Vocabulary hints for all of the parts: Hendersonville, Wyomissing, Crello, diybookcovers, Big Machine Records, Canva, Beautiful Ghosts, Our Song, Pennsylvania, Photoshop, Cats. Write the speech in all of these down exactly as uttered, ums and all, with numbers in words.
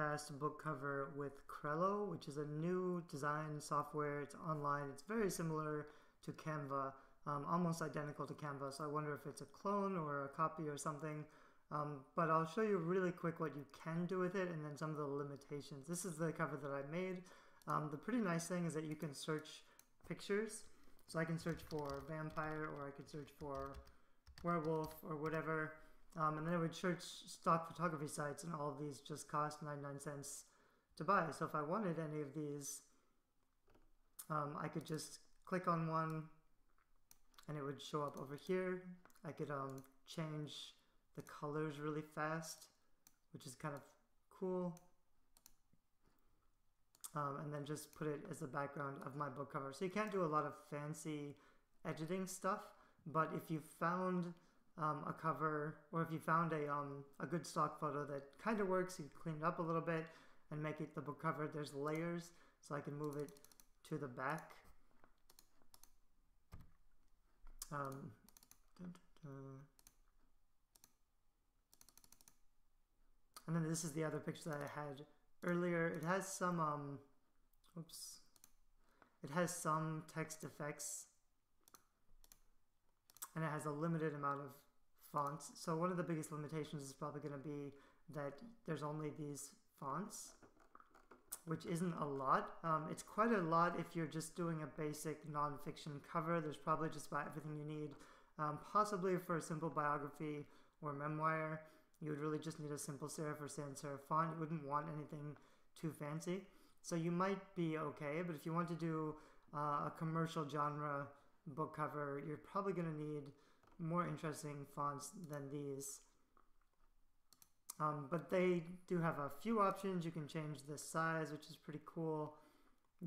fast book cover with Crello, which is a new design software. It's online. It's very similar to Canva, um, almost identical to Canva. So I wonder if it's a clone or a copy or something. Um, but I'll show you really quick what you can do with it and then some of the limitations. This is the cover that I made. Um, the pretty nice thing is that you can search pictures. So I can search for vampire, or I could search for werewolf or whatever. Um, and then I would search stock photography sites, and all of these just cost ninety-nine cents to buy. So if I wanted any of these, um, I could just click on one and it would show up over here. I could um, change the colors really fast, which is kind of cool. Um, and then just put it as the background of my book cover. So you can't do a lot of fancy editing stuff, but if you found Um, a cover, or if you found a, um, a good stock photo that kind of works, you clean it up a little bit and make it the book cover. There's layers, so I can move it to the back. Um, dun, dun, dun. And then this is the other picture that I had earlier. It has some, um, oops, it has some text effects, and it has a limited amount of fonts. So one of the biggest limitations is probably going to be that there's only these fonts, which isn't a lot. Um, it's quite a lot if you're just doing a basic nonfiction cover. There's probably just about everything you need. Um, possibly for a simple biography or memoir, you would really just need a simple serif or sans serif font. You wouldn't want anything too fancy. So you might be okay, but if you want to do uh, a commercial genre book cover, you're probably going to need more interesting fonts than these. Um, but they do have a few options. You can change the size, which is pretty cool.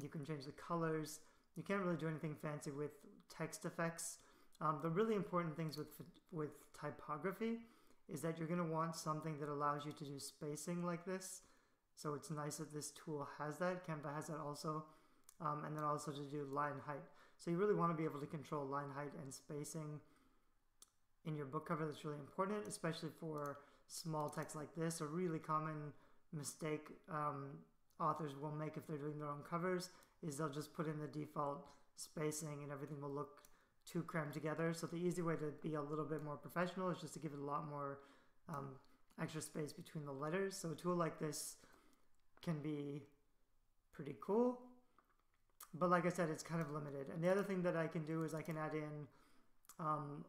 You can change the colors. You can't really do anything fancy with text effects. Um, the really important things with, with typography is that you're going to want something that allows you to do spacing like this. So it's nice that this tool has that. Canva has that also. Um, and then also to do line height. So you really want to be able to control line height and spacing in your book cover. That's really important, especially for small text like this. A really common mistake um, authors will make if they're doing their own covers is they'll just put in the default spacing and everything will look too crammed together. So the easy way to be a little bit more professional is just to give it a lot more um, extra space between the letters. So a tool like this can be pretty cool. But like I said, it's kind of limited. And the other thing that I can do is I can add in um,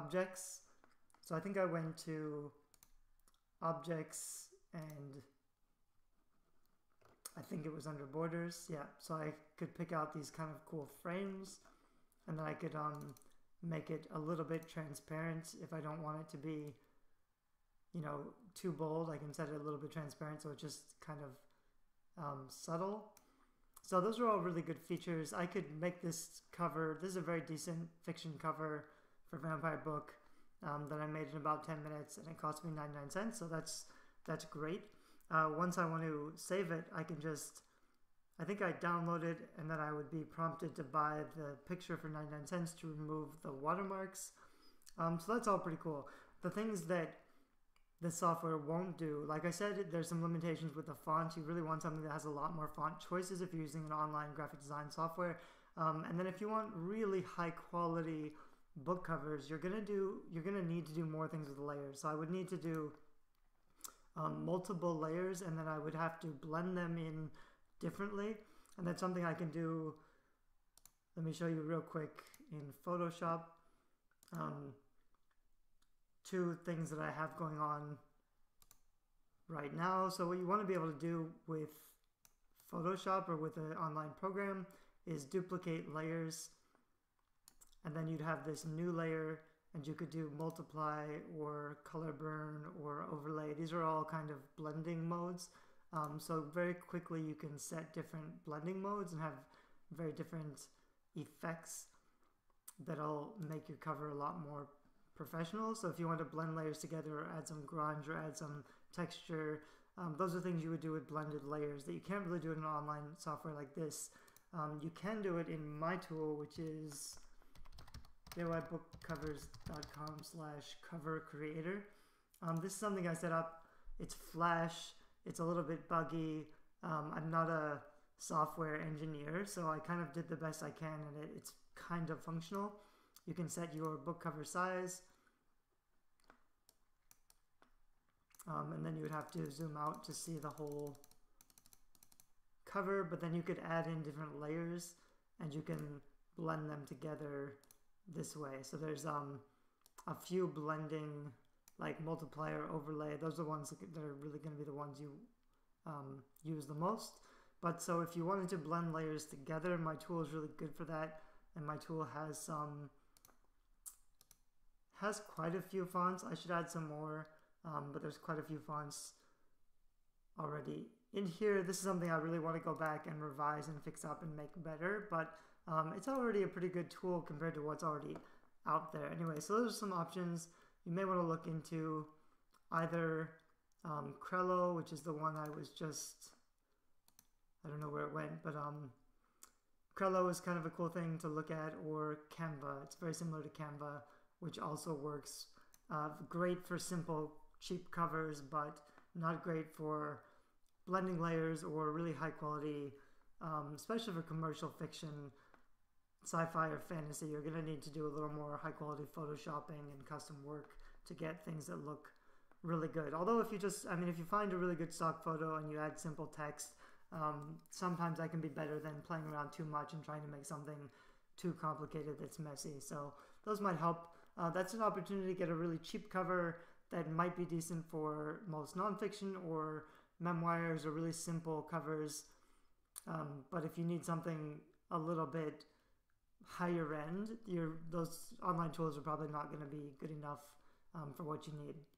objects. So I think I went to objects and I think it was under borders. Yeah, so I could pick out these kind of cool frames, and then I could um, make it a little bit transparent. If I don't want it to be, you know, too bold, I can set it a little bit transparent so it's just kind of um, subtle. So those are all really good features. I could make this cover. This is a very decent fiction cover for vampire book um, that I made in about ten minutes, and it cost me ninety-nine cents. So that's that's great. Uh, once I want to save it, I can just, I think I download it, and then I would be prompted to buy the picture for ninety-nine cents to remove the watermarks. Um, so that's all pretty cool. The things that the software won't do, like I said, there's some limitations with the font. You really want something that has a lot more font choices if you're using an online graphic design software. Um, and then if you want really high quality book covers, you're gonna do you're gonna need to do more things with the layers. So I would need to do um, multiple layers, and then I would have to blend them in differently. And that's something I can do. Let me show you real quick in Photoshop. Um, two things that I have going on right now. So what you want to be able to do with Photoshop or with an online program is duplicate layers, and then you'd have this new layer, and you could do multiply or color burn or overlay. These are all kind of blending modes. Um, so very quickly you can set different blending modes and have very different effects that'll make your cover a lot more professional. So if you want to blend layers together or add some grunge or add some texture, um, those are things you would do with blended layers that you can't really do in an online software like this. Um, you can do it in my tool, which is diy book covers dot com slash cover creator. Um, this is something I set up. It's Flash. It's a little bit buggy. Um, I'm not a software engineer, so I kind of did the best I can, and it, it's kind of functional. You can set your book cover size, um, and then you would have to zoom out to see the whole cover, but then you could add in different layers and you can blend them together this way. So there's um, a few blending, like multiplier, overlay. Those are the ones that are really going to be the ones you um, use the most. But so if you wanted to blend layers together, my tool is really good for that. And my tool has some, has quite a few fonts. I should add some more, um, but there's quite a few fonts already in here. This is something I really want to go back and revise and fix up and make better, but um, it's already a pretty good tool compared to what's already out there. Anyway, so those are some options. You may want to look into either um, Crello, which is the one I was just, I don't know where it went, but um, Crello is kind of a cool thing to look at, or Canva. It's very similar to Canva, which also works uh, great for simple, cheap covers, but not great for blending layers or really high quality, um, especially for commercial fiction, sci-fi or fantasy. You're going to need to do a little more high quality photoshopping and custom work to get things that look really good. Although if you just, I mean, if you find a really good stock photo and you add simple text, Um, sometimes that can be better than playing around too much and trying to make something too complicated that's messy. So those might help. Uh, that's an opportunity to get a really cheap cover that might be decent for most nonfiction or memoirs or really simple covers. Um, but if you need something a little bit higher end, your, those online tools are probably not going to be good enough um, for what you need.